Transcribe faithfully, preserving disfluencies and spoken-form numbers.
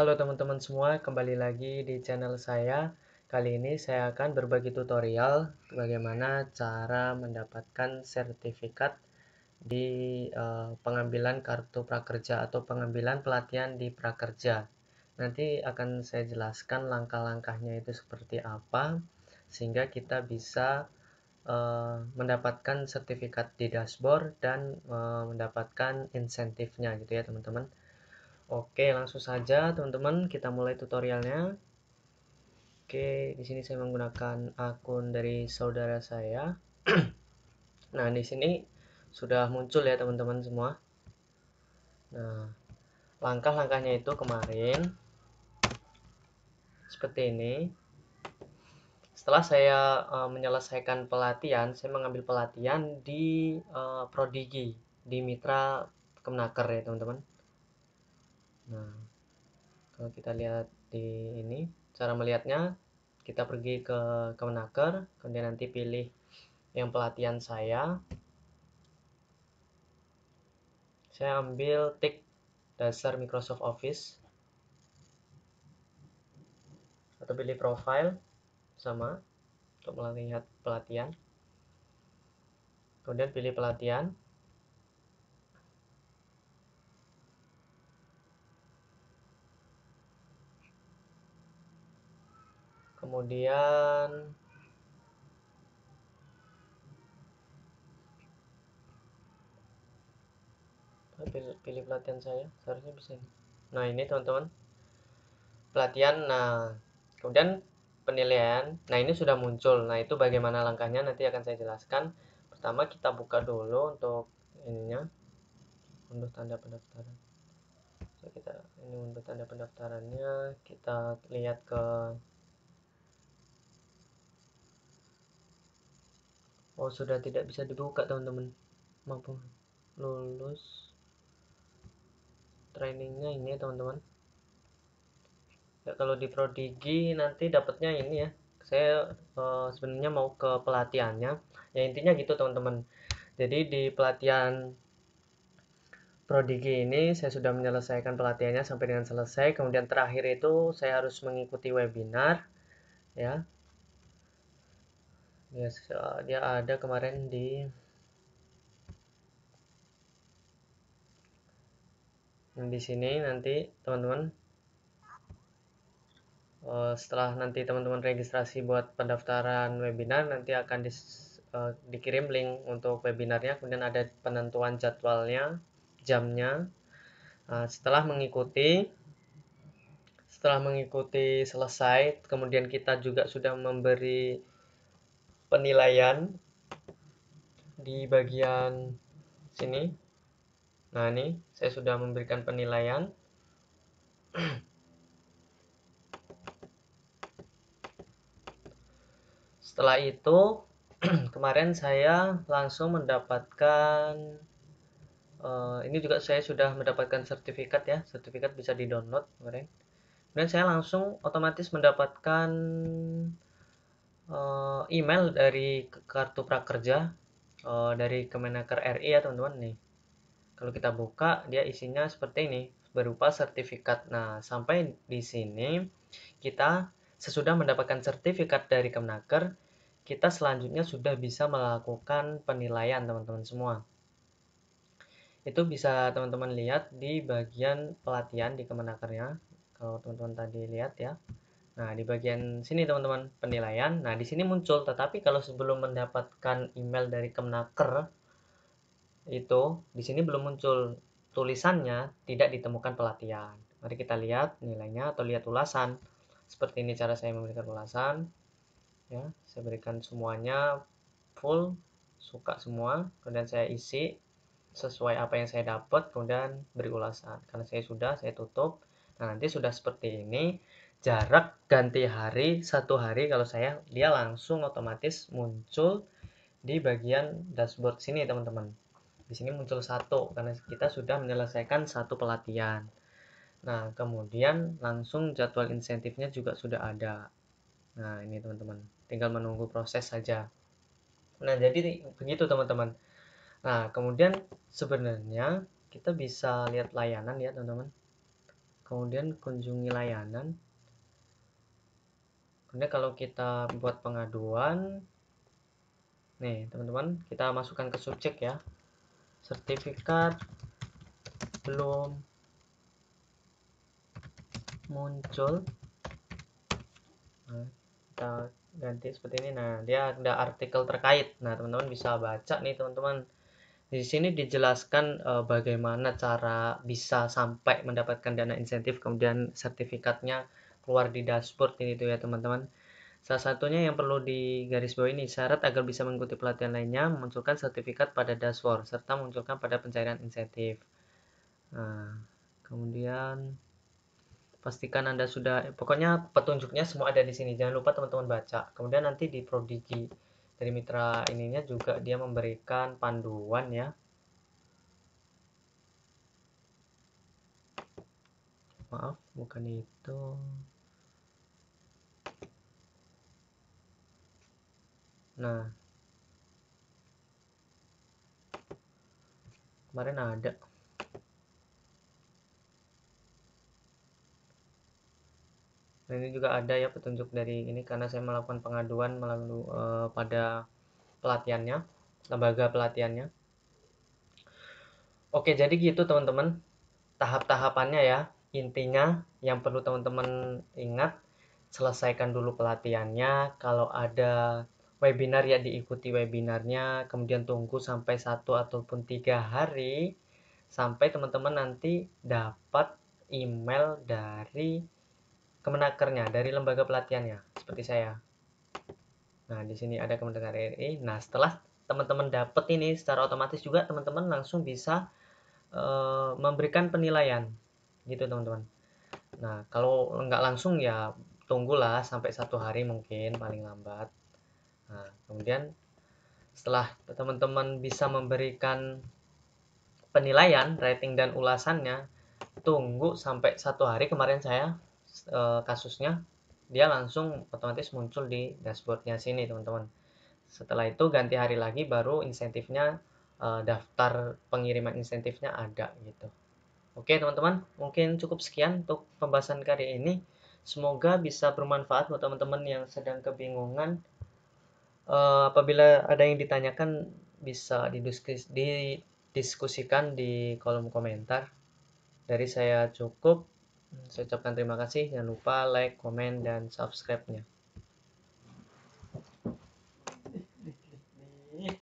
Halo teman-teman semua, kembali lagi di channel saya. Kali ini saya akan berbagi tutorial bagaimana cara mendapatkan sertifikat di uh, pengambilan kartu prakerja atau pengambilan pelatihan di prakerja. Nanti akan saya jelaskan langkah-langkahnya itu seperti apa, sehingga kita bisa Uh, mendapatkan sertifikat di dashboard dan uh, mendapatkan insentifnya gitu ya teman-teman. Oke, langsung saja teman-teman kita mulai tutorialnya. Oke, di sini saya menggunakan akun dari saudara saya. Nah, di sini sudah muncul ya teman-teman semua. Nah, langkah-langkahnya itu kemarin seperti ini. Setelah saya uh, menyelesaikan pelatihan, saya mengambil pelatihan di uh, Prodigy, di mitra Kemnaker ya teman-teman. Nah, kalau kita lihat di ini, cara melihatnya, kita pergi ke Kemnaker, kemudian nanti pilih yang pelatihan saya. Saya ambil tik dasar Microsoft Office, atau pilih profile. Sama untuk melihat pelatihan, kemudian pilih pelatihan. Kemudian pilih, pilih pelatihan saya, seharusnya bisa ini. Nah, ini teman-teman pelatihan. Nah, kemudian penilaian. Nah, ini sudah muncul. Nah, itu bagaimana langkahnya nanti akan saya jelaskan. Pertama kita buka dulu untuk ininya, unduh tanda pendaftaran. So, kita ini unduh tanda pendaftarannya, kita lihat ke oh, sudah tidak bisa dibuka teman-teman. Mampu lulus trainingnya ini teman-teman. Ya, kalau di Prodigy nanti dapatnya ini ya. Saya e, sebenarnya mau ke pelatihannya. Ya, intinya gitu teman-teman. Jadi di pelatihan Prodigy ini saya sudah menyelesaikan pelatihannya sampai dengan selesai. Kemudian terakhir itu saya harus mengikuti webinar ya. Dia, dia ada kemarin di di sini nanti teman-teman. Uh, setelah nanti teman-teman registrasi buat pendaftaran webinar, nanti akan dis, uh, dikirim link untuk webinarnya, kemudian ada penentuan jadwalnya, jamnya. Uh, setelah mengikuti setelah mengikuti selesai, kemudian kita juga sudah memberi penilaian di bagian sini. Nah, ini saya sudah memberikan penilaian. Setelah itu, kemarin saya langsung mendapatkan, uh, ini juga saya sudah mendapatkan sertifikat ya, sertifikat bisa di-download kemarin. Kemudian saya langsung otomatis mendapatkan uh, email dari kartu prakerja uh, dari Kemnaker R I ya teman-teman nih. Kalau kita buka, dia isinya seperti ini, berupa sertifikat. Nah, sampai di sini kita sesudah mendapatkan sertifikat dari Kemnaker, kita selanjutnya sudah bisa melakukan penilaian teman-teman semua. Itu bisa teman-teman lihat di bagian pelatihan di Kemnakernya. Kalau teman-teman tadi lihat ya. Nah, di bagian sini teman-teman penilaian. Nah, di sini muncul. Tetapi kalau sebelum mendapatkan email dari Kemnaker itu, di sini belum muncul tulisannya tidak ditemukan pelatihan. Mari kita lihat nilainya atau lihat ulasan. Seperti ini cara saya memberikan ulasan ya, saya berikan semuanya full, suka semua, kemudian saya isi sesuai apa yang saya dapat, kemudian beri ulasan. Karena saya sudah, saya tutup. Nah, nanti sudah seperti ini, jarak ganti hari satu hari kalau saya, dia langsung otomatis muncul di bagian dashboard sini teman-teman. Di sini muncul satu karena kita sudah menyelesaikan satu pelatihan. Nah, kemudian langsung jadwal insentifnya juga sudah ada. Nah, ini teman-teman, tinggal menunggu proses saja. Nah, jadi begitu teman-teman. Nah, kemudian sebenarnya kita bisa lihat layanan ya teman-teman. kemudian kunjungi layanan. Kemudian kalau kita buat pengaduan, nih teman-teman, kita masukkan ke subjek ya, sertifikat belum muncul. Nah, kita ganti seperti ini. Nah, dia ada artikel terkait. Nah, teman-teman bisa baca nih teman-teman. Di sini dijelaskan e, bagaimana cara bisa sampai mendapatkan dana insentif, kemudian sertifikatnya keluar di dashboard ini tuh ya teman-teman. Salah satunya yang perlu digarisbawahi ini, syarat agar bisa mengikuti pelatihan lainnya, memunculkan sertifikat pada dashboard serta munculkan pada pencairan insentif. Nah, kemudian pastikan Anda sudah, pokoknya petunjuknya semua ada di sini. Jangan lupa teman-teman baca. Kemudian nanti di Prodigy dari mitra ininya juga dia memberikan panduan ya. Maaf, bukan itu. Nah, kemarin ada. Dan ini juga ada ya petunjuk dari ini, karena saya melakukan pengaduan melalui e, pada pelatihannya, lembaga pelatihannya. Oke, jadi gitu teman-teman, tahap-tahapannya ya. Intinya yang perlu teman-teman ingat, selesaikan dulu pelatihannya. Kalau ada webinar ya diikuti webinarnya, kemudian tunggu sampai satu ataupun tiga hari sampai teman-teman nanti dapat email dari Kemnakernya, dari lembaga pelatihannya, seperti saya. Nah, di sini ada Kemnaker R I. Nah, setelah teman-teman dapat ini, secara otomatis juga teman-teman langsung bisa e, memberikan penilaian, gitu teman-teman. Nah, kalau nggak langsung ya tunggulah sampai satu hari mungkin paling lambat. Nah, kemudian setelah teman-teman bisa memberikan penilaian, rating dan ulasannya, tunggu sampai satu hari. Kemarin saya kasusnya dia langsung otomatis muncul di dashboardnya sini teman-teman. Setelah itu ganti hari lagi baru insentifnya, daftar pengiriman insentifnya ada gitu. Oke teman-teman, mungkin cukup sekian untuk pembahasan kali ini. Semoga bisa bermanfaat buat teman-teman yang sedang kebingungan. Apabila ada yang ditanyakan bisa didiskusikan di kolom komentar. Dari saya cukup. Saya ucapkan terima kasih, jangan lupa like, komen, dan subscribe-nya.